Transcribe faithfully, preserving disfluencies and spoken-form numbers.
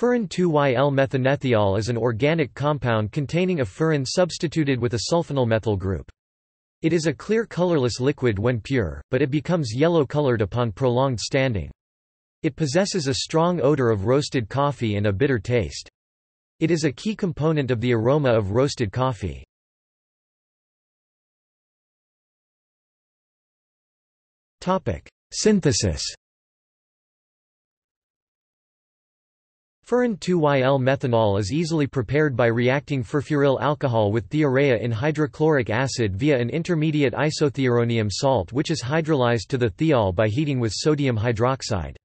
Furan two Y L methanethiol is an organic compound containing a furan substituted with a sulfonyl-methyl group. It is a clear colorless liquid when pure, but it becomes yellow-colored upon prolonged standing. It possesses a strong odor of roasted coffee and a bitter taste. It is a key component of the aroma of roasted coffee. Synthesis. Furan two Y L methanol is easily prepared by reacting furfuryl alcohol with thiourea in hydrochloric acid via an intermediate isothiuronium salt, which is hydrolyzed to the thiol by heating with sodium hydroxide.